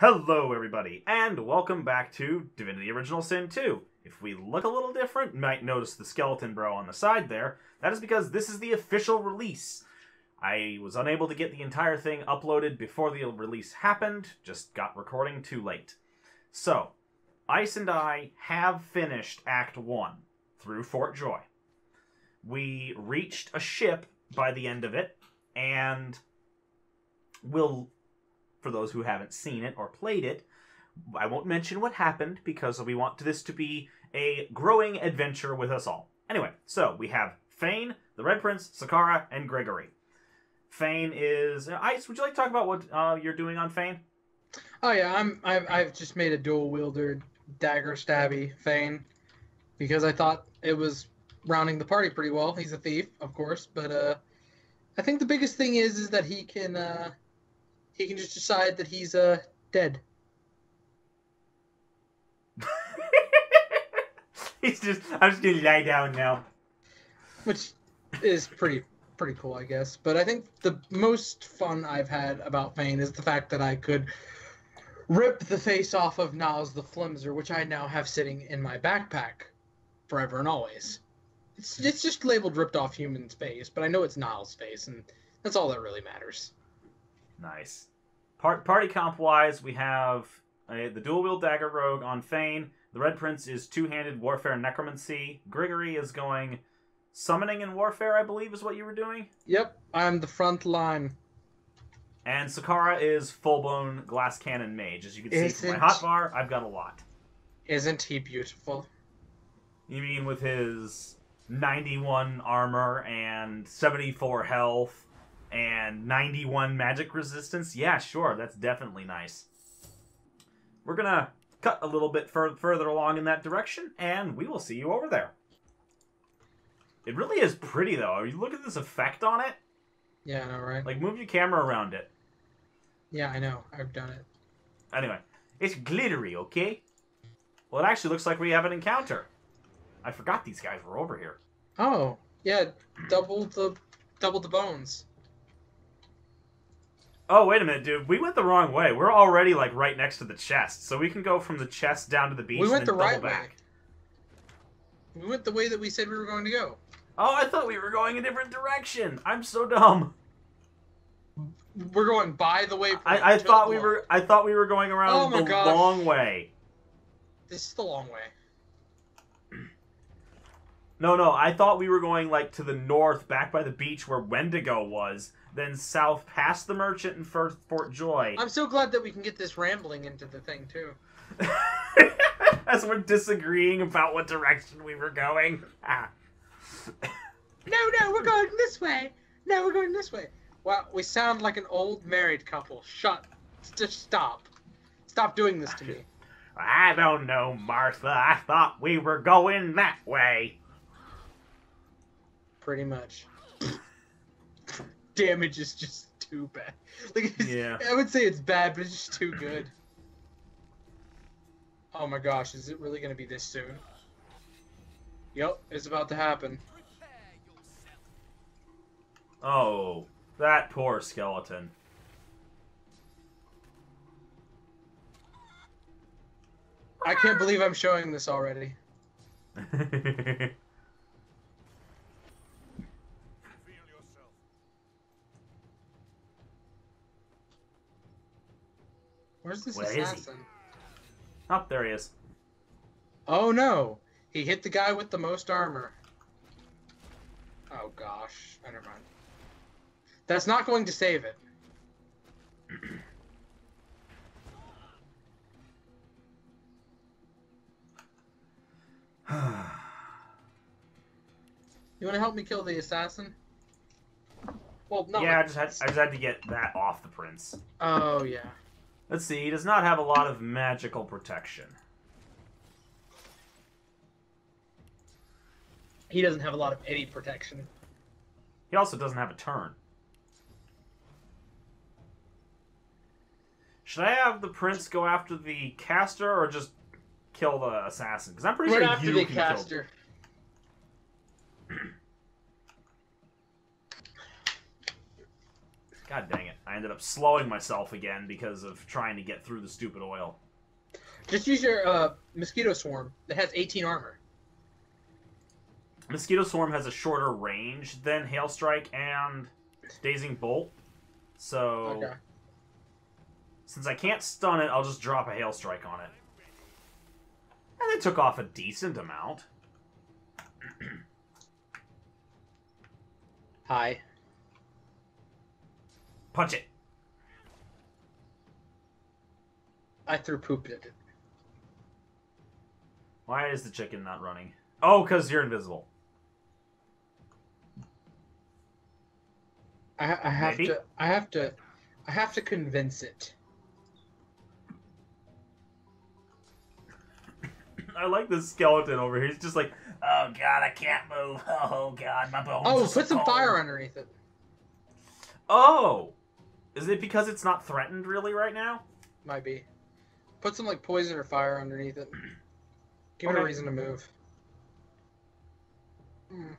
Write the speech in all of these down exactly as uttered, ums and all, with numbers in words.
Hello everybody, and welcome back to Divinity Original Sin two. If we look a little different, you might notice the skeleton bro on the side there. That is because this is the official release. I was unable to get the entire thing uploaded before the release happened, just got recording too late. So, Ice and I have finished Act one through Fort Joy. We reached a ship by the end of it, and we'll... for those who haven't seen it or played it, I won't mention what happened because we want this to be a growing adventure with us all. Anyway, so we have Fane, the Red Prince, Sakara, and Gregory. Fane is... Ice, would you like to talk about what uh, you're doing on Fane? Oh yeah, I'm, I've, I've just made a dual-wielder, dagger-stabby Fane because I thought it was rounding the party pretty well. He's a thief, of course, but uh, I think the biggest thing is, is that he can... Uh, He can just decide that he's uh dead. He's just I'm just gonna lie down now. Which is pretty pretty cool, I guess. But I think the most fun I've had about Fane is the fact that I could rip the face off of Niles the Flimser, which I now have sitting in my backpack forever and always. It's it's just labeled ripped off human's face, but I know it's Niles' face, and that's all that really matters. Nice. Part, party comp-wise, we have uh, the dual-wield dagger rogue on Fane. The Red Prince is two-handed warfare and necromancy. Gregory is going summoning and warfare, I believe, is what you were doing? Yep, I'm the front line. And Sakara is full-blown glass cannon mage. As you can Isn't... see from my hotbar, I've got a lot. Isn't he beautiful? You mean with his ninety-one armor and seventy-four health? And ninety-one magic resistance? Yeah, sure, that's definitely nice. We're gonna cut a little bit fur further along in that direction, and we will see you over there. It really is pretty, though. You look at this effect on it. Yeah, I know, right? Like, move your camera around it. Yeah, I know. I've done it. Anyway, it's glittery, okay? Well, it actually looks like we have an encounter. I forgot these guys were over here. Oh, yeah, double the, double the bones. Oh, wait a minute, dude. We went the wrong way. We're already, like, right next to the chest. So we can go from the chest down to the beach we went and then the double right back. Way. We went the way that we said we were going to go. Oh, I thought we were going a different direction. I'm so dumb. We're going by the way... I, I thought we long. were I thought we were going around oh my the gosh. long way. This is the long way. No, no. I thought we were going, like, to the north, back by the beach where Wendigo was. Then south past the merchant and first Fort Joy. I'm so glad that we can get this rambling into the thing, too. As we're disagreeing about what direction we were going. Ah. No, no, we're going this way. No, we're going this way. Wow, we sound like an old married couple. Shut. Just stop. Stop doing this to me. I don't know, Martha. I thought we were going that way. Pretty much. Damage is just too bad. Like, yeah. I would say it's bad, but it's just too good. Oh my gosh, is it really going to be this soon? Yep, it's about to happen. Oh, that poor skeleton. I can't believe I'm showing this already. Where's this Where assassin? Oh, there he is. Oh no! He hit the guy with the most armor. Oh gosh. Oh, never mind. That's not going to save it. You want to help me kill the assassin? Well, no. Yeah, I just, had, I just had to get that off the prince. Oh, yeah. Let's see, he does not have a lot of magical protection. He doesn't have a lot of any protection. He also doesn't have a turn. Should I have the prince go after the caster or just kill the assassin? Because I'm pretty right sure after you the can caster. Kill. God dang it. I ended up slowing myself again because of trying to get through the stupid oil. Just use your uh, Mosquito Swarm that has eighteen armor. Mosquito Swarm has a shorter range than Hailstrike and Dazing Bolt. So, okay. Since I can't stun it, I'll just drop a Hailstrike on it. And it took off a decent amount. Hi. Punch it. I threw poop at it. Why is the chicken not running? Oh, because you're invisible. I, I have Maybe? to. I have to. I have to convince it. I like this skeleton over here. He's just like, oh god, I can't move. Oh god, my bones. Oh, put some fire underneath it. Oh, is it because it's not threatened really right now? Might be. Put some like poison or fire underneath it. Give okay. it a reason to move. Mm.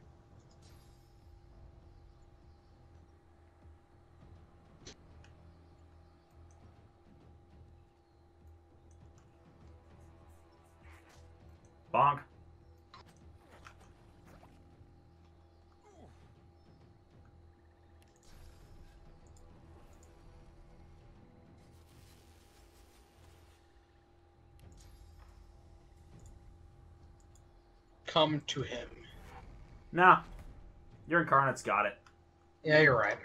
Bonk. Come to him. Nah. Your incarnate's got it. Yeah, you're right.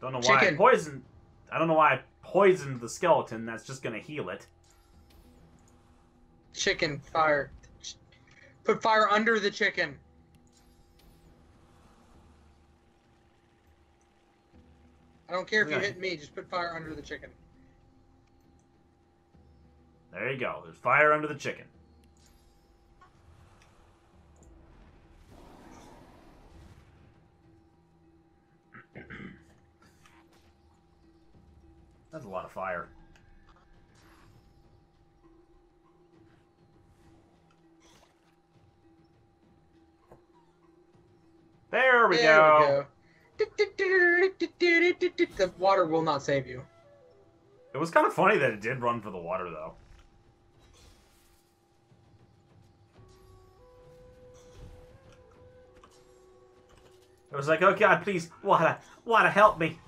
Don't know why Chicken. I poisoned... I don't know why I poisoned the skeleton. That's just gonna heal it. Chicken, fire. Put fire under the chicken. I don't care if yeah. you hit me. Just put fire under the chicken. There you go. There's fire under the chicken. That's a lot of fire. There we there go. We go. The water will not save you. It was kind of funny that it did run for the water, though. It was like, oh god, please, water, water, help me.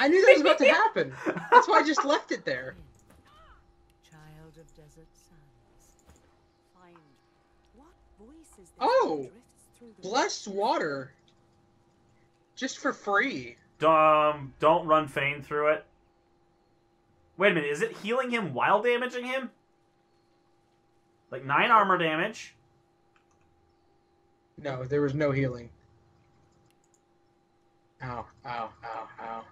I knew that was about to happen. That's why I just left it there. Child of Desert Sons. Find what voice is oh, blessed water. Just for free. Um, don't run Fane through it. Wait a minute, is it healing him while damaging him? Like nine armor damage. No, there was no healing. Ow, ow, ow, ow.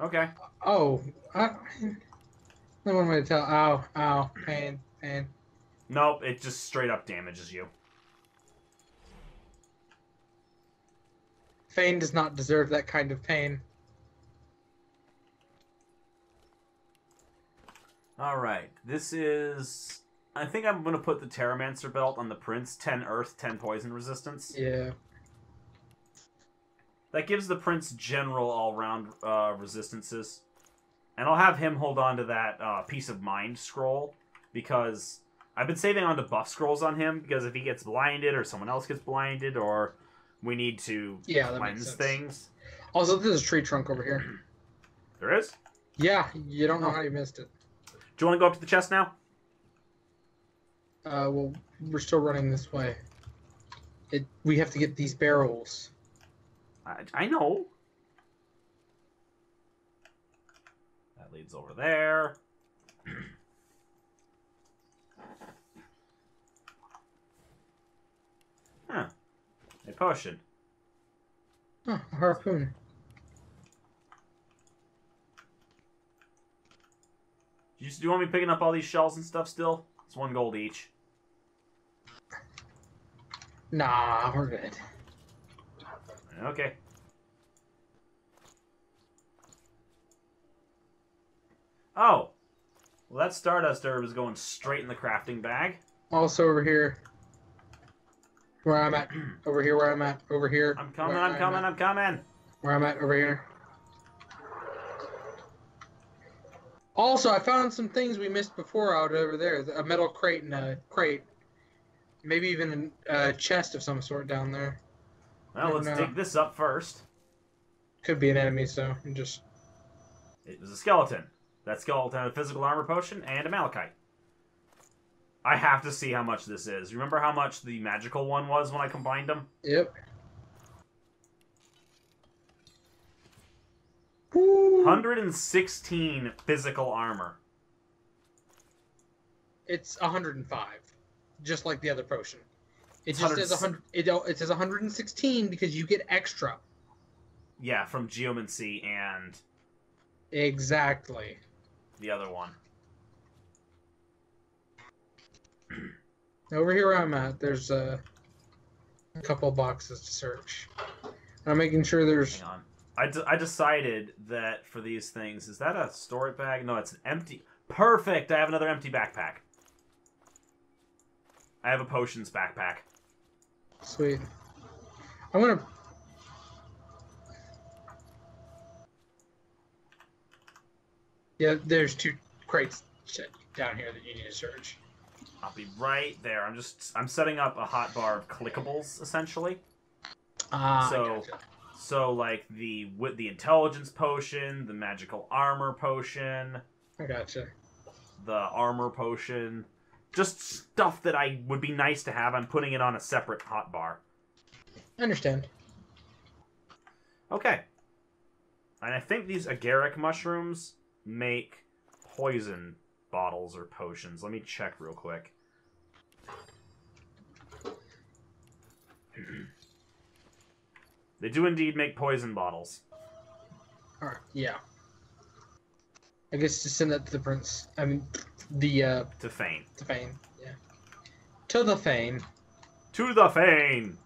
Okay. Oh, I no one way to tell. Ow, ow, pain, pain. Nope, it just straight up damages you. Fane does not deserve that kind of pain. Alright, this is... I think I'm going to put the Terramancer belt on the Prince. ten Earth, ten Poison Resistance. Yeah. That gives the Prince general all-round uh, resistances. And I'll have him hold on to that uh, Peace of Mind scroll. Because I've been saving on to buff scrolls on him. Because if he gets blinded or someone else gets blinded or we need to yeah, cleanse things. Also, there's a tree trunk over here. There is? Yeah, you don't know how you missed it. Do you want to go up to the chest now? Uh, well, we're still running this way. It, we have to get these barrels. I, I know. That leads over there. Huh. A potion. Huh, a harpoon. You, do you want me picking up all these shells and stuff still? It's one gold each. Nah, we're good. Okay. Oh, Well, that Stardust Herb is going straight in the crafting bag. Also over here. Where I'm at. Over here, where I'm at. Over here. I'm coming, I'm coming, I'm coming. Where I'm at, over here. Also, I found some things we missed before out over there. A metal crate and a crate. Maybe even a chest of some sort down there. Well, let's know. dig this up first. Could be an enemy, so I'm just... It was a skeleton. That skeleton had a physical armor potion and a malachite. I have to see how much this is. Remember how much the magical one was when I combined them? Yep. Ooh. one hundred sixteen physical armor. It's one hundred five, just like the other potion. It just says one hundred. It, it says one hundred sixteen because you get extra. Yeah, from geomancy and. Exactly. The other one. Over here where I'm at, there's uh, a couple boxes to search. I'm making sure there's... Hang on. I, d I decided that for these things... Is that a storage bag? No, it's an empty... Perfect! I have another empty backpack. I have a potions backpack. Sweet. I'm gonna... Yeah, there's two crates down here that you need to search. I'll be right there. I'm just I'm setting up a hotbar of clickables essentially. Ah, so gotcha. so like the with the intelligence potion, the magical armor potion. I gotcha. The armor potion, just stuff that I would be nice to have. I'm putting it on a separate hotbar. I understand. Okay. And I think these agaric mushrooms make poison bottles or potions. Let me check real quick. They do indeed make poison bottles. All right, yeah. I guess to send that to the prince. I mean, the uh, to Fane. To Fane. Yeah. To the Fane. To the Fane.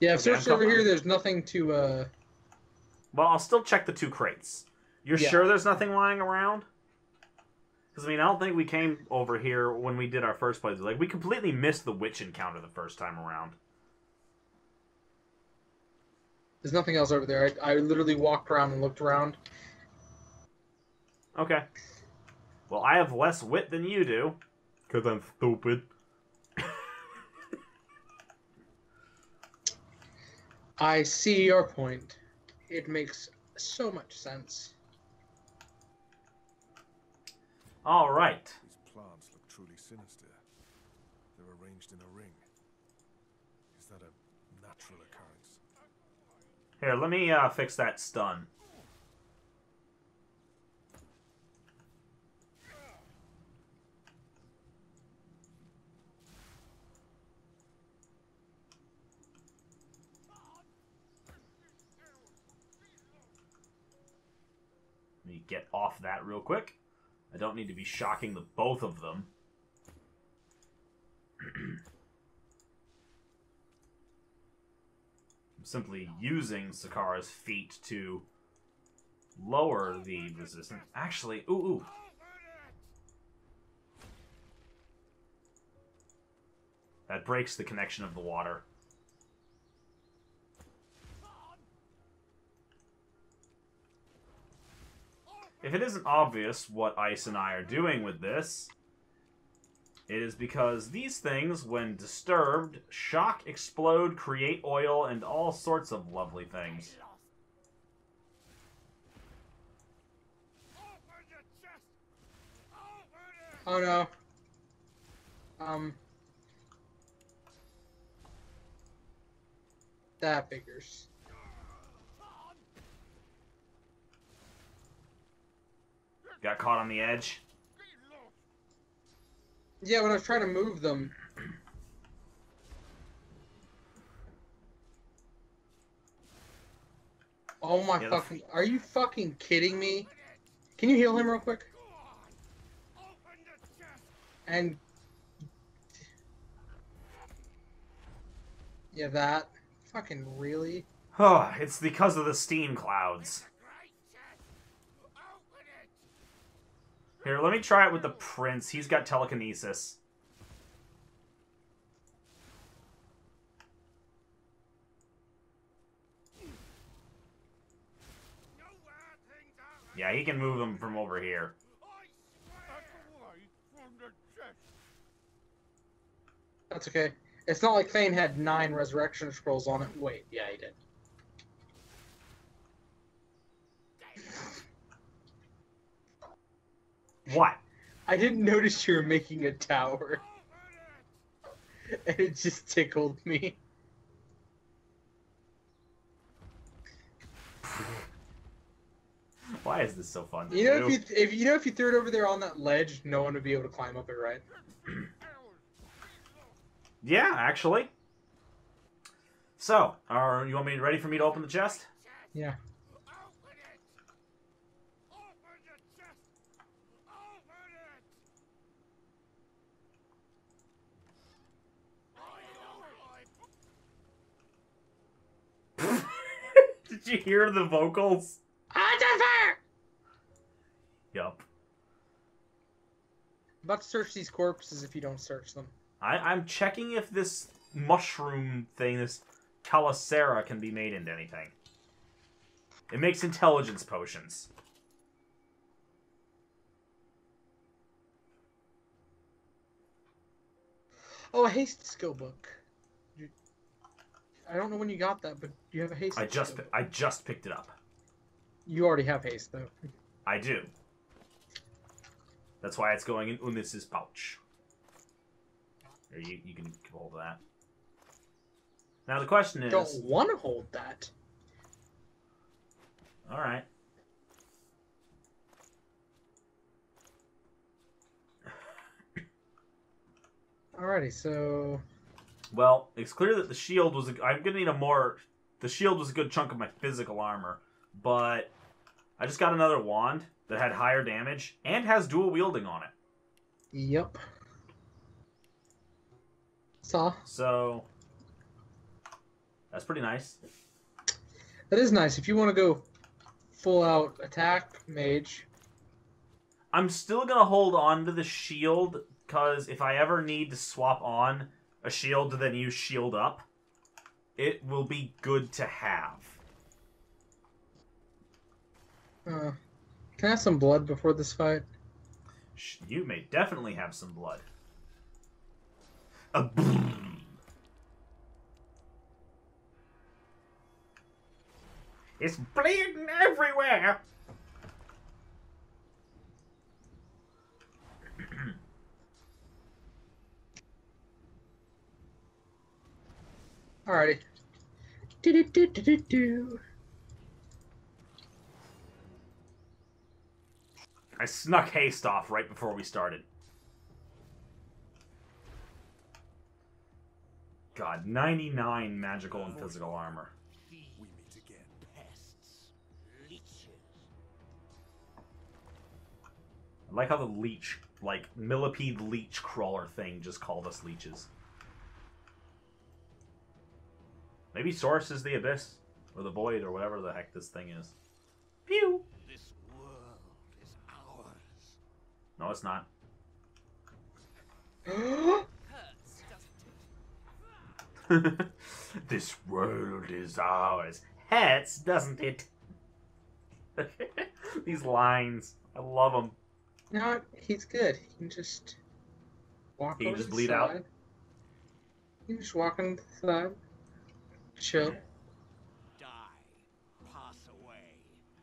Yeah. I've okay, searched over here. There's nothing to. Uh... Well, I'll still check the two crates. You're yeah. sure there's nothing lying around? Because, I mean, I don't think we came over here when we did our first play. Like, we completely missed the witch encounter the first time around. There's nothing else over there. I, I literally walked around and looked around. Okay. Well, I have less wit than you do. Because I'm stupid. I see your point. It makes so much sense. All right. These plants look truly sinister. They're arranged in a ring. Is that a natural occurrence? Here, let me uh, fix that stun. Let me get off that real quick. I don't need to be shocking the both of them. I'm simply using Sakara's feet to lower the resistance. Actually, ooh, ooh. That breaks the connection of the water. If it isn't obvious what Ice and I are doing with this, it is because these things, when disturbed, shock, explode, create oil, and all sorts of lovely things. Oh no. Um. That figures. Got caught on the edge. Yeah, when I was trying to move them. Oh my yeah, fucking... Are you fucking kidding me? Can you heal him real quick? And... Yeah, that. Fucking really? Oh, it's because of the steam clouds. Here, let me try it with the prince. He's got telekinesis. Yeah, he can move him from over here. That's okay. It's not like Fane had nine resurrection scrolls on it. Wait, yeah, he did. What? I didn't notice you were making a tower. And it just tickled me. Why is this so fun? You know, if you, if you know, if you threw it over there on that ledge, no one would be able to climb up it, right? Yeah, actually. So, are you want me ready for me to open the chest? Yeah. Did you hear the vocals? Yup. I'm about to search these corpses if you don't search them. I, I'm checking if this mushroom thing, this Calicera, can be made into anything. It makes intelligence potions. Oh, a haste skill book. You, I don't know when you got that, but you have a haste. I just skill book. I just picked it up. You already have haste, though. I do. That's why it's going in Unis's pouch. Or you, you can hold that. Now the question is... Don't want to hold that. Alright. Alrighty, so... Well, it's clear that the shield was... A, I'm going to need a more... The shield was a good chunk of my physical armor, but... I just got another wand that had higher damage and has dual wielding on it. Yep. Saw. So that's pretty nice. That is nice. If you want to go full out attack, mage. I'm still gonna hold on to the shield because if I ever need to swap on a shield to then use shield up, it will be good to have. Uh, can I have some blood before this fight? You may definitely have some blood. A it's bleeding everywhere! Alrighty. Do-do-do-do-do-do. I snuck haste off right before we started. God, ninety-nine magical and physical armor. We meet again, pests, leeches. I like how the leech, like millipede leech crawler thing, just called us leeches. Maybe Source is the abyss, or the void, or whatever the heck this thing is. Pew. No, it's not. This world is ours. Hurts, doesn't it? These lines. I love them. No, he's good. He can just walk he can just bleed out. He can just walk on the side. Chill. Die. Pass away.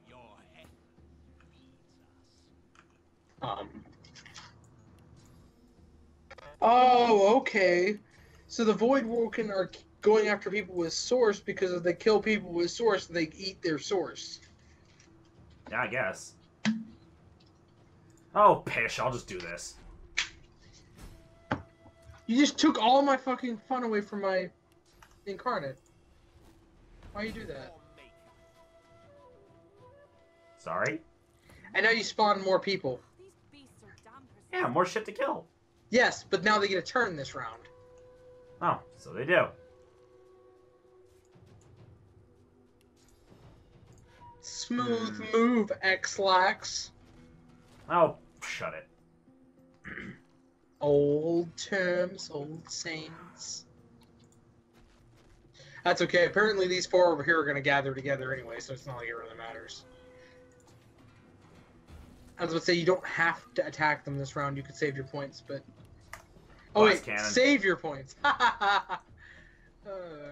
Your head feeds us. Um. Oh, okay. So the Voidwoken are going after people with source because if they kill people with source, they eat their source. Yeah, I guess. Oh, pish, I'll just do this. You just took all my fucking fun away from my incarnate. Why you do that? Sorry? I know you spawn more people. Yeah, more shit to kill. Yes, but now they get a turn this round. Oh, so they do. Smooth move, X-Lax. Oh, shut it. Old terms, old sayings. That's okay. Apparently these four over here are going to gather together anyway, so it's not like it really matters. I was going to say, you don't have to attack them this round. You could save your points, but... Oh, Blast wait. Cannon. Save your points. uh...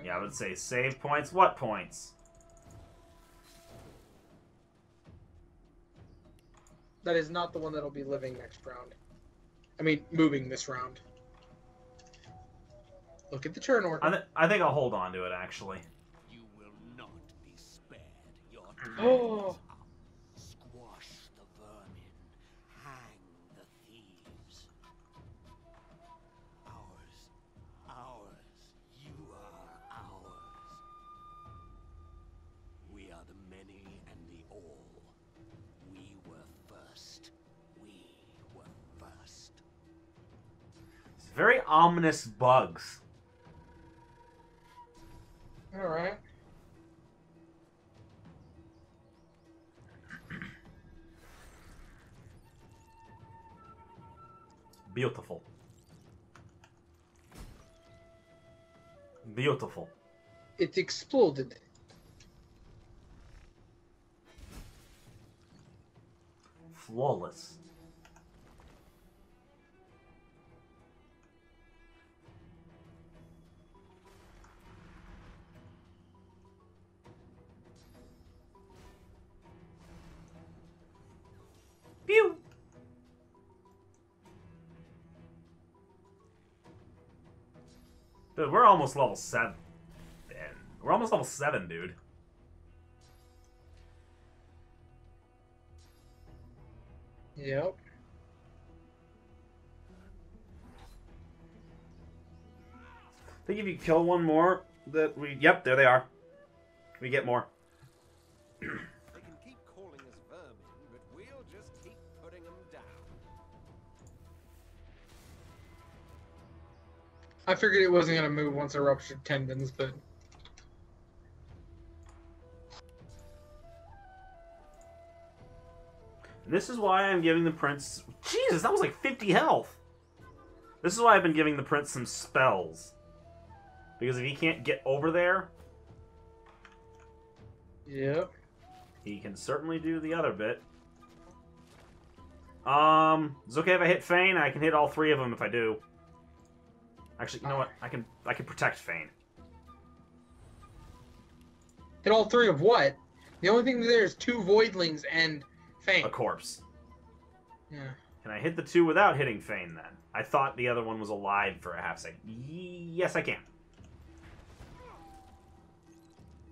Yeah, I would say save points. What points? That is not the one that'll be living next round. I mean, moving this round. Look at the turn order. I, th I think I'll hold on to it, actually. You will not be spared. Your oh. Squash the vermin. Hang the thieves. Ours. Ours. You are ours. We are the many and the all. We were first. We were first. It's very ominous bugs. All right. Beautiful. Beautiful. It exploded. Flawless. Pew. Dude, we're almost level seven. We're almost level seven, dude. Yep. I think if you kill one more, that we yep, there they are. We get more. I figured it wasn't going to move once I ruptured tendons, but... This is why I'm giving the Prince... Jesus, that was like fifty health! This is why I've been giving the Prince some spells. Because if he can't get over there... Yep. He can certainly do the other bit. Um, it's okay if I hit Fane. I can hit all three of them if I do. Actually, you know what? I can I can protect Fane. Hit all three of what? The only thing there is two Voidlings and Fane. A corpse. Yeah. Can I hit the two without hitting Fane then? I thought the other one was alive for a half second. Yes, I can.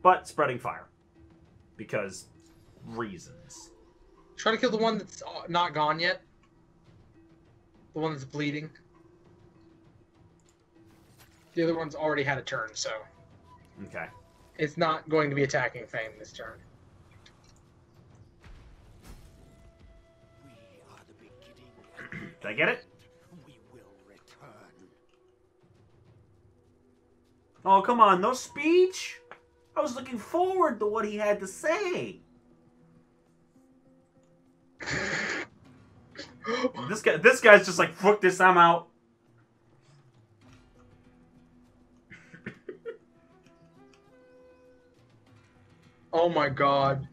But spreading fire. Because reasons. Try to kill the one that's not gone yet. The one that's bleeding. The other one's already had a turn, so... Okay. It's not going to be attacking Fane this turn. We are the beginning. Did I get it? We will return. Oh, come on. No speech? I was looking forward to what he had to say. this guy, This guy's just like, fuck this, I'm out. Oh my god.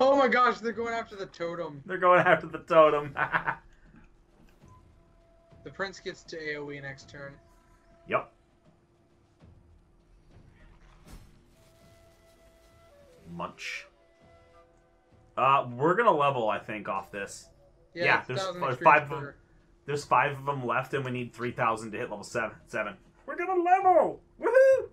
Oh my gosh, they're going after the totem. They're going after the totem. The Prince gets to AoE next turn. Yep. Munch. Uh, we're gonna level, I think, off this. Yeah, yeah there's five, five of them, there's five of them left, and we need three thousand to hit level seven. seven. We're gonna level! Woohoo!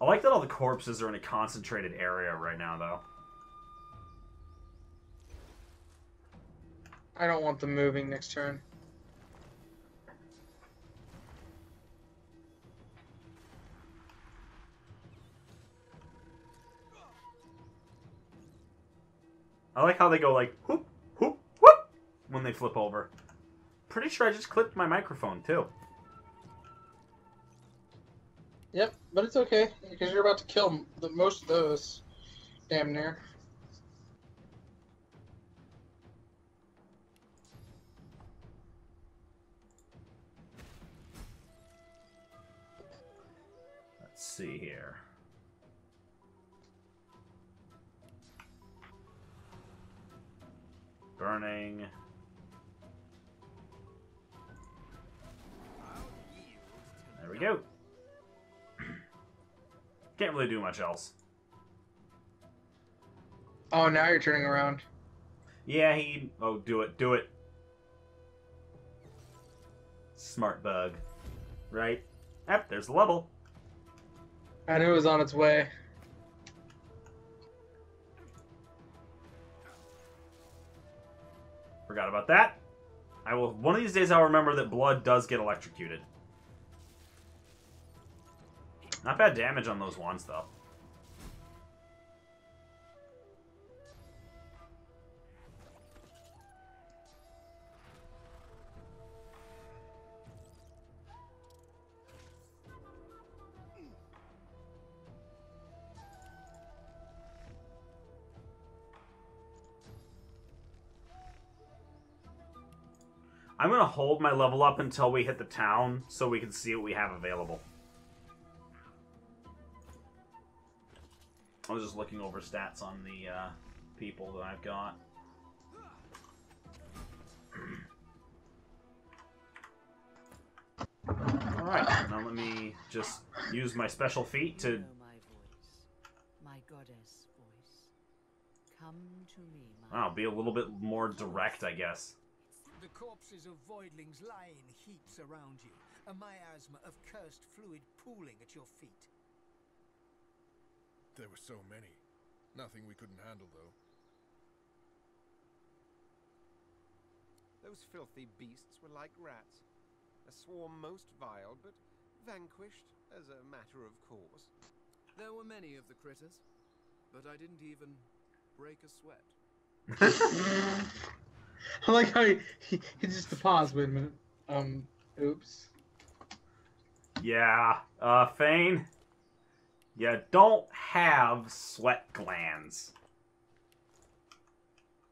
I like that all the corpses are in a concentrated area right now, though. I don't want them moving next turn. I like how they go like, whoop, whoop, whoop, when they flip over. Pretty sure I just clipped my microphone, too. Yep, but it's okay, because you're about to kill the, most of those, damn near. Let's see here. Burning. There we go. Can't really do much else. Oh, now you're turning around. Yeah, he... Oh, do it, do it. Smart bug. Right? Yep, there's the level. I knew it was on its way. Forgot about that. I will... One of these days I'll remember that blood does get electrocuted. Not bad damage on those wands, though. I'm going to hold my level up until we hit the town so we can see what we have available. I was just looking over stats on the uh, people that I've got. Alright, now let me just use my special feat to... You know my voice, my goddess voice. Come to me, my wow, be a little bit more direct, I guess. The corpses of voidlings lie in heaps around you, a miasma of cursed fluid pooling at your feet. There were so many. Nothing we couldn't handle, though. Those filthy beasts were like rats. A swarm most vile, but vanquished as a matter of course. There were many of the critters, but I didn't even break a sweat. I like how he, he, he just paused. Wait a minute. Um, oops. Yeah, uh, Fane? You don't have sweat glands.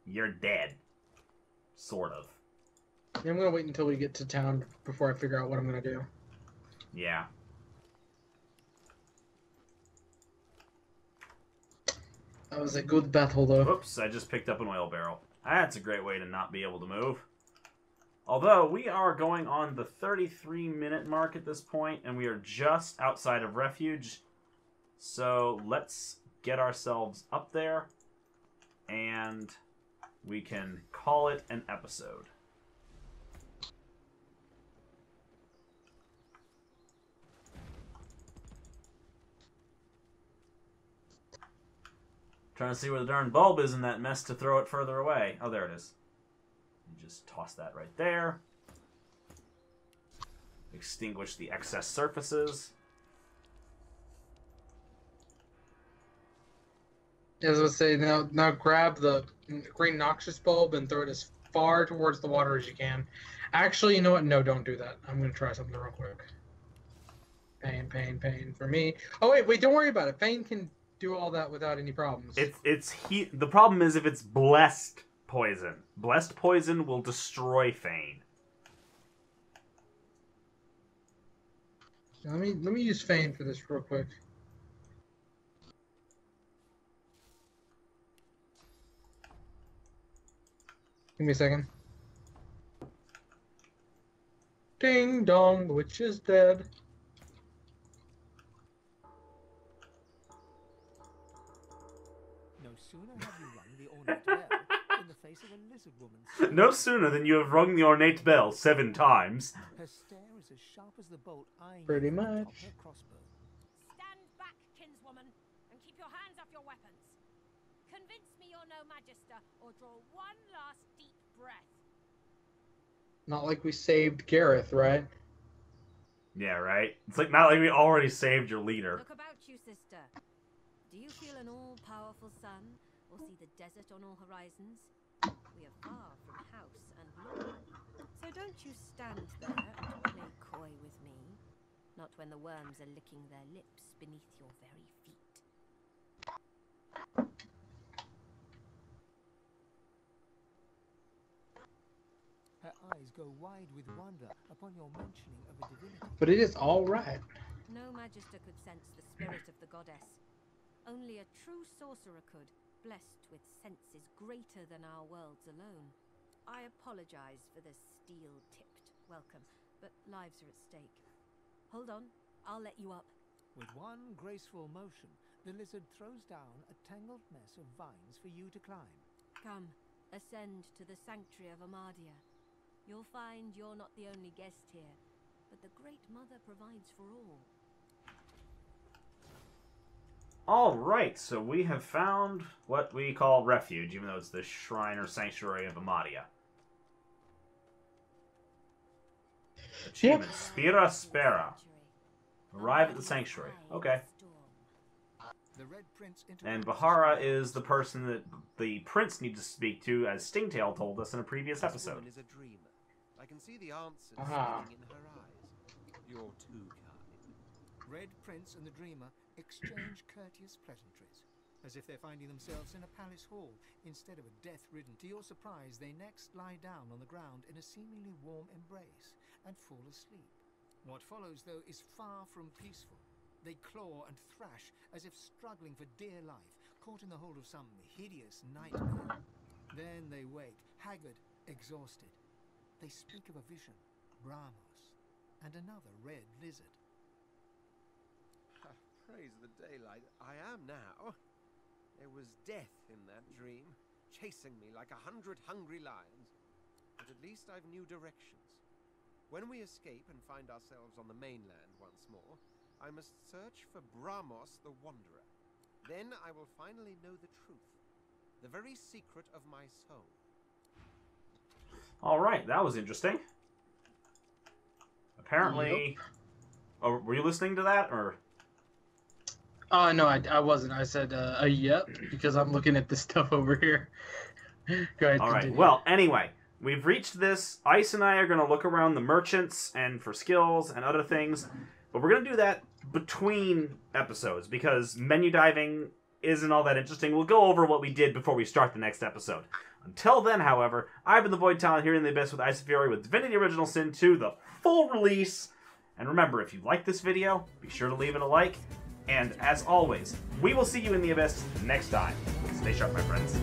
You're dead. Sort of. Yeah, I'm going to wait until we get to town before I figure out what I'm going to do. Yeah. That was a good battle, though. Oops, I just picked up an oil barrel. That's a great way to not be able to move. Although, we are going on the thirty-three minute mark at this point, and we are just outside of Refuge. So let's get ourselves up there, and we can call it an episode. Trying to see where the darn bulb is in that mess to throw it further away. Oh, there it is. You just toss that right there. Extinguish the excess surfaces. As I was saying, now, now grab the green noxious bulb and throw it as far towards the water as you can. Actually, you know what? No, don't do that. I'm going to try something real quick. Pain, pain, pain for me. Oh, wait, wait, don't worry about it. Pain can do all that without any problems. It's, it's he the problem is if it's blessed poison. Blessed poison will destroy Fane. Let me, let me use Fane for this real quick. Give me a second. Ding dong, the witch is dead. No sooner have you rung the ornate bell in the face of a lizard woman. No sooner than you have rung the ornate bell seven times. Her stare is as sharp as the bolt eyeing pretty much. Her crossbow. Stand back, kinswoman, and keep your hands off your weapons. Convince me you're no magister, or draw one last deep breath. Not like we saved Gareth, right? Yeah, right? It's like not like we already saved your leader. Look about you, sister. Do you feel an all-powerful sun, or see the desert on all horizons? We are far from house and law. So don't you stand there and play coy with me. Not when the worms are licking their lips beneath your very feet. Her eyes go wide with wonder upon your mentioning of a divinity. But it is all right. No magister could sense the spirit of the goddess. Only a true sorcerer could, blessed with senses greater than our worlds alone. I apologize for this steel-tipped welcome, but lives are at stake. Hold on, I'll let you up. With one graceful motion, the lizard throws down a tangled mess of vines for you to climb. Come, ascend to the sanctuary of Amadia. You'll find you're not the only guest here, but the Great Mother provides for all. All right, so we have found what we call refuge, even though it's the shrine or sanctuary of Amadia. Achievement, yep. Spira Spera. Arrive at the sanctuary. Okay. And Bahara is the person that the prince needs to speak to, as Stingtail told us in a previous episode. I can see the answers in her eyes. You're too kind. Red Prince and the Dreamer exchange courteous pleasantries, as if they're finding themselves in a palace hall instead of a death-ridden. To your surprise, they next lie down on the ground in a seemingly warm embrace and fall asleep. What follows, though, is far from peaceful. They claw and thrash as if struggling for dear life, caught in the hold of some hideous nightmare. Then they wake, haggard, exhausted. They speak of a vision, Bramos, and another red lizard. Praise the daylight, I am now. There was death in that dream, chasing me like a hundred hungry lions. But at least I've new directions. When we escape and find ourselves on the mainland once more, I must search for Bramos the Wanderer. Then I will finally know the truth, the very secret of my soul. All right, that was interesting. Apparently... Nope. Oh, were you listening to that, or...? Oh, no, I, I wasn't. I said, uh, uh, yep, because I'm looking at this stuff over here. Go ahead. All right. Continue. Well, anyway, we've reached this. Ice and I are going to look around the merchants and for skills and other things, but we're going to do that between episodes because menu diving isn't all that interesting. We'll go over what we did before we start the next episode. Until then, however, I've been the Void Talon here in the Abyss with Ice of Fury with Divinity Original Sin two, the full release. And remember, if you like this video, be sure to leave it a like. And as always, we will see you in the Abyss next time. Stay sharp, my friends.